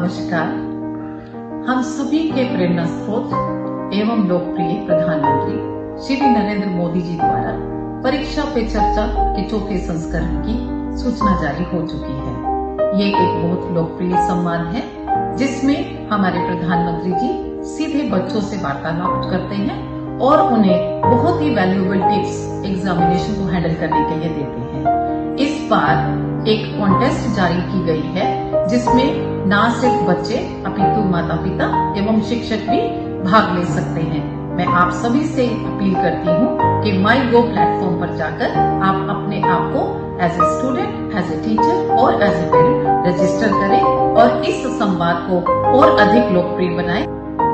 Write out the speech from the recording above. नमस्कार। हम सभी के प्रेरणा स्रोत एवं लोकप्रिय प्रधानमंत्री श्री नरेंद्र मोदी जी द्वारा परीक्षा पे चर्चा के चौथे संस्करण की सूचना जारी हो चुकी है। ये एक बहुत लोकप्रिय सम्मान है जिसमें हमारे प्रधानमंत्री जी सीधे बच्चों से वार्तालाप करते हैं और उन्हें बहुत ही वैल्यूएबल टिप्स एग्जामिनेशन को हैंडल करने के लिए देते हैं। इस बार एक कॉन्टेस्ट जारी की गई है जिसमें ना सिर्फ बच्चे अपितु माता पिता एवं शिक्षक भी भाग ले सकते हैं। मैं आप सभी से अपील करती हूँ कि माईगव प्लेटफॉर्म पर जाकर आप अपने आप को as a student, as a teacher और एज ए पेरेंट रजिस्टर करें और इस संवाद को और अधिक लोकप्रिय बनाएं।